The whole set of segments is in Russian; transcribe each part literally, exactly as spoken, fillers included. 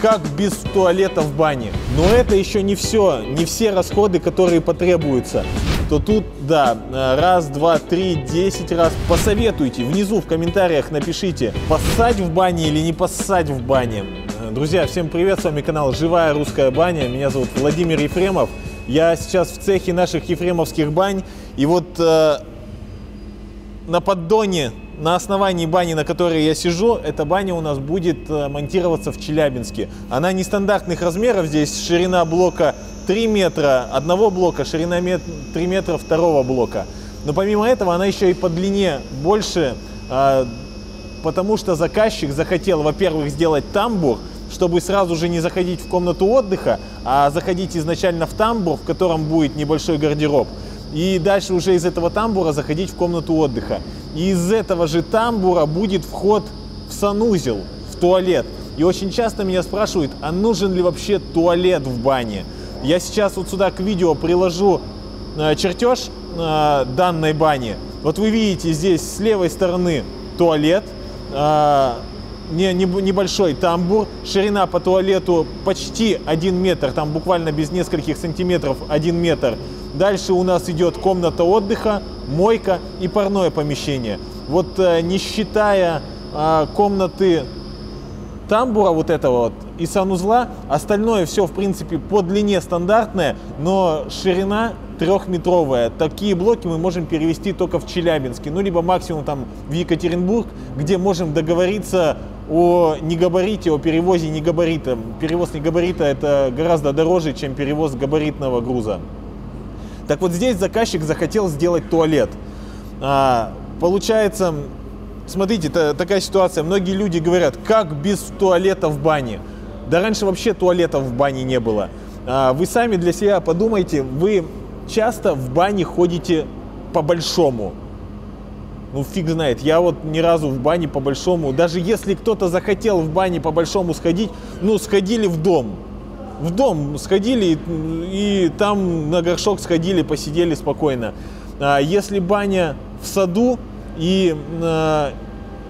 Как без туалета в бане? Но это еще не все, не все расходы, которые потребуются. То тут, да, раз, два, три, десять раз посоветуйте. Внизу в комментариях напишите, поссать в бане или не поссать в бане. Друзья, всем привет, с вами канал «Живая Русская Баня». Меня зовут Владимир Ефремов. Я сейчас в цехе наших ефремовских бань. И вот э, на поддоне... На основании бани, на которой я сижу, эта баня у нас будет монтироваться в Челябинске. Она нестандартных размеров, здесь ширина блока три метра одного блока, ширина три метра второго блока. Но помимо этого она еще и по длине больше, потому что заказчик захотел, во-первых, сделать тамбур, чтобы сразу же не заходить в комнату отдыха, а заходить изначально в тамбур, в котором будет небольшой гардероб. И дальше уже из этого тамбура заходить в комнату отдыха. И из этого же тамбура будет вход в санузел, в туалет. И очень часто меня спрашивают, а нужен ли вообще туалет в бане? Я сейчас вот сюда к видео приложу чертеж данной бани. Вот вы видите здесь с левой стороны туалет, небольшой тамбур. Ширина по туалету почти один метр, там буквально без нескольких сантиметров один метр. Дальше у нас идет комната отдыха, мойка и парное помещение. Вот не считая а, комнаты тамбура вот этого вот и санузла, остальное все в принципе по длине стандартное, но ширина трехметровая. Такие блоки мы можем перевести только в Челябинске, ну либо максимум там в Екатеринбург, где можем договориться о негабарите, о перевозе негабарита. Перевоз негабарита — это гораздо дороже, чем перевоз габаритного груза. Так вот здесь заказчик захотел сделать туалет. А, получается, смотрите, та, такая ситуация. Многие люди говорят, как без туалета в бане? Да раньше вообще туалетов в бане не было. А, вы сами для себя подумайте, вы часто в бане ходите по-большому? Ну фиг знает, я вот ни разу в бане по-большому. Даже если кто-то захотел в бане по-большому сходить, ну сходили в дом. В дом сходили и, и там на горшок сходили, посидели спокойно. А если баня в саду и а,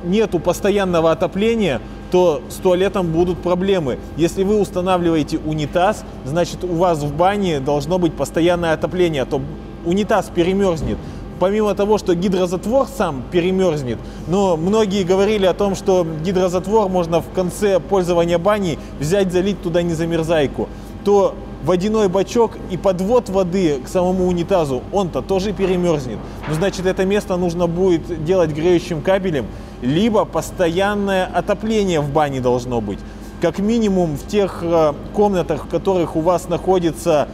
нету постоянного отопления, то с туалетом будут проблемы. Если вы устанавливаете унитаз, значит у вас в бане должно быть постоянное отопление, а то унитаз перемерзнет. Помимо того, что гидрозатвор сам перемерзнет, но многие говорили о том, что гидрозатвор можно в конце пользования бани взять, залить туда незамерзайку, то водяной бачок и подвод воды к самому унитазу, он-то тоже перемерзнет. Ну, значит, это место нужно будет делать греющим кабелем, либо постоянное отопление в бане должно быть. Как минимум в тех комнатах, в которых у вас находится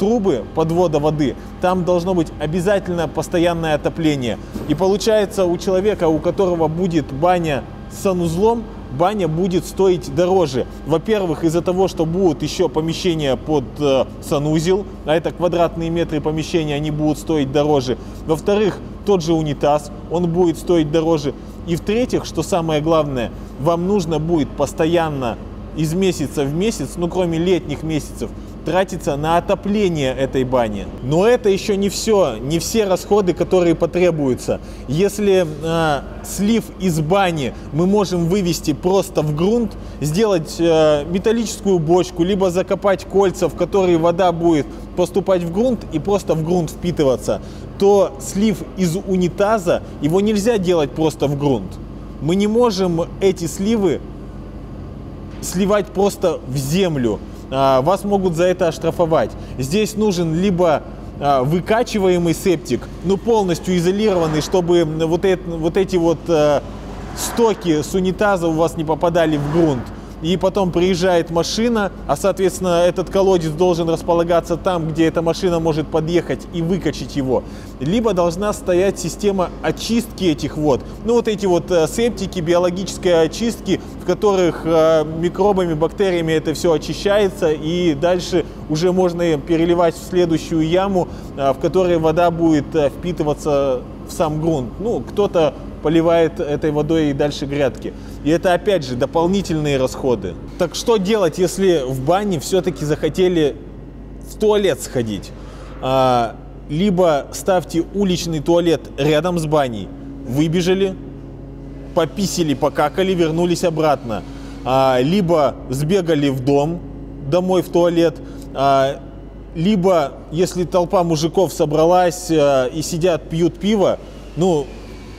трубы подвода воды, там должно быть обязательно постоянное отопление. И получается, у человека, у которого будет баня с санузлом, баня будет стоить дороже. Во-первых, из-за того, что будут еще помещения под э, санузел, а это квадратные метры помещения, они будут стоить дороже. Во-вторых, тот же унитаз, он будет стоить дороже. И в-третьих, что самое главное, вам нужно будет постоянно из месяца в месяц, ну кроме летних месяцев, тратится на отопление этой бани. Но это еще не все, не все расходы, которые потребуются. Если э, слив из бани мы можем вывести просто в грунт, сделать э, металлическую бочку, либо закопать кольца, в которые вода будет поступать в грунт и просто в грунт впитываться, то слив из унитаза, его нельзя делать просто в грунт. Мы не можем эти сливы сливать просто в землю. Вас могут за это оштрафовать. Здесь нужен либо выкачиваемый септик, ну полностью изолированный, чтобы вот, это, вот эти вот стоки с унитаза у вас не попадали в грунт. И потом приезжает машина, а соответственно этот колодец должен располагаться там, где эта машина может подъехать и выкачать его. Либо должна стоять система очистки этих вод. Ну вот эти вот септики, биологические очистки, в которых микробами, бактериями это все очищается, и дальше уже можно переливать в следующую яму, в которой вода будет впитываться в сам грунт. Ну, кто-то поливает этой водой и дальше грядки. И это, опять же, дополнительные расходы. Так что делать, если в бане все-таки захотели в туалет сходить? А, либо ставьте уличный туалет рядом с баней. Выбежали, пописили, покакали, вернулись обратно. либо сбегали в дом, домой в туалет, либо, если толпа мужиков собралась и сидят, пьют пиво, ну,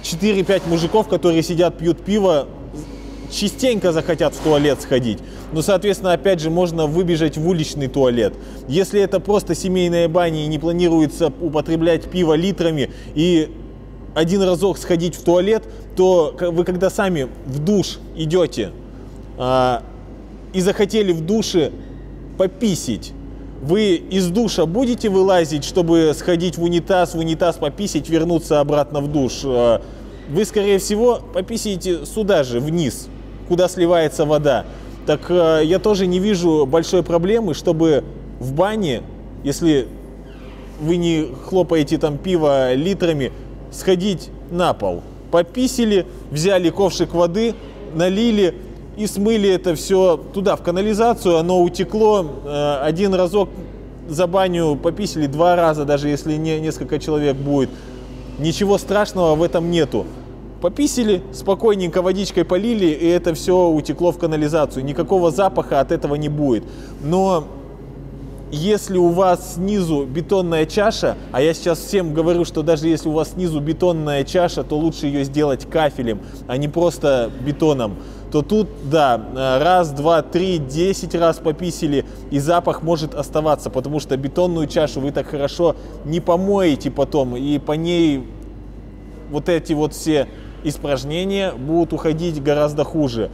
четыре-пять мужиков, которые сидят, пьют пиво, частенько захотят в туалет сходить. Но, соответственно, опять же, можно выбежать в уличный туалет. Если это просто семейная баня и не планируется употреблять пиво литрами и один разок сходить в туалет, то вы, когда сами в душ идете а, и захотели в душе пописить, вы из душа будете вылазить, чтобы сходить в унитаз, в унитаз пописить, вернуться обратно в душ? А, вы, скорее всего, пописите сюда же, вниз, куда сливается вода. Так э, я тоже не вижу большой проблемы, чтобы в бане, если вы не хлопаете там пиво литрами, сходить на пол. Пописили, взяли ковшик воды, налили и смыли это все туда, в канализацию. Оно утекло. Э, один разок за баню пописили, два раза, даже если не, несколько человек будет. Ничего страшного в этом нету. Пописили, спокойненько водичкой полили, и это все утекло в канализацию. Никакого запаха от этого не будет. Но если у вас снизу бетонная чаша, а я сейчас всем говорю, что даже если у вас снизу бетонная чаша, то лучше ее сделать кафелем, а не просто бетоном, то тут, да, раз, два, три, десять раз пописили, и запах может оставаться, потому что бетонную чашу вы так хорошо не помоете потом, и по ней вот эти вот все испражнения будут уходить гораздо хуже.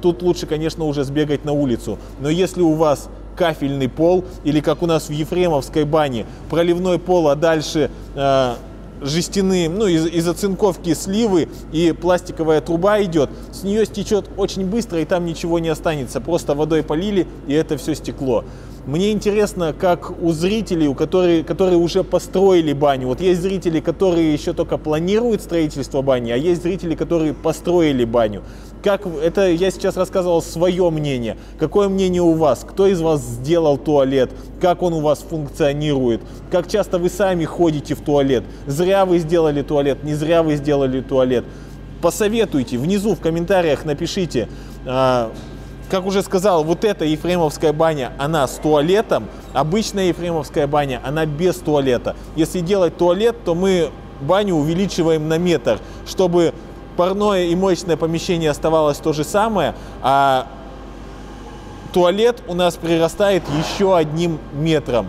Тут лучше, конечно, уже сбегать на улицу. Но если у вас кафельный пол, или как у нас в Ефремовской бане, проливной пол, а дальше э, жестяные, ну, из, из оцинковки сливы, и пластиковая труба идет, с нее стечет очень быстро, и там ничего не останется. Просто водой полили, и это все стекло. Мне интересно, как у зрителей, у которые, которые уже построили баню. Вот есть зрители, которые еще только планируют строительство бани, а есть зрители, которые построили баню. Как, это я сейчас рассказывал свое мнение. Какое мнение у вас? Кто из вас сделал туалет? Как он у вас функционирует? Как часто вы сами ходите в туалет? Зря вы сделали туалет, не зря вы сделали туалет. Посоветуйте, внизу в комментариях напишите. Как уже сказал, вот эта Ефремовская баня, она с туалетом. Обычная Ефремовская баня, она без туалета. Если делать туалет, то мы баню увеличиваем на метр, чтобы парное и мощное помещение оставалось то же самое, а туалет у нас прирастает еще одним метром.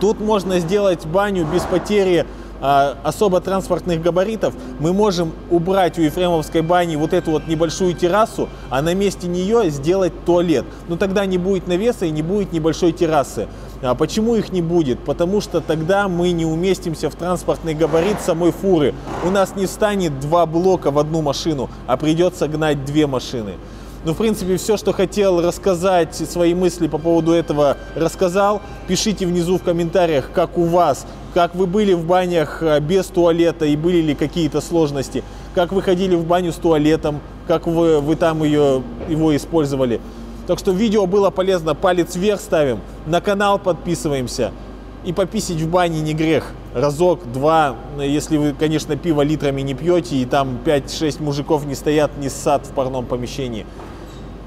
Тут можно сделать баню без потери а, особо транспортных габаритов. Мы можем убрать у Ефремовской бани вот эту вот небольшую террасу, а на месте нее сделать туалет. Но тогда не будет навеса и не будет небольшой террасы. А почему их не будет? Потому что тогда мы не уместимся в транспортный габарит самой фуры. У нас не встанет два блока в одну машину, а придется гнать две машины. Ну, в принципе, все, что хотел рассказать, свои мысли по поводу этого рассказал. Пишите внизу в комментариях, как у вас, как вы были в банях без туалета и были ли какие-то сложности, как вы ходили в баню с туалетом, как вы, вы там ее, его использовали. Так что видео было полезно, палец вверх ставим, на канал подписываемся. И пописить в бане не грех. Разок, два, если вы, конечно, пиво литрами не пьете, и там пять-шесть мужиков не стоят, не ссат в парном помещении.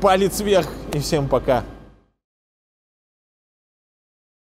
Палец вверх, и всем пока.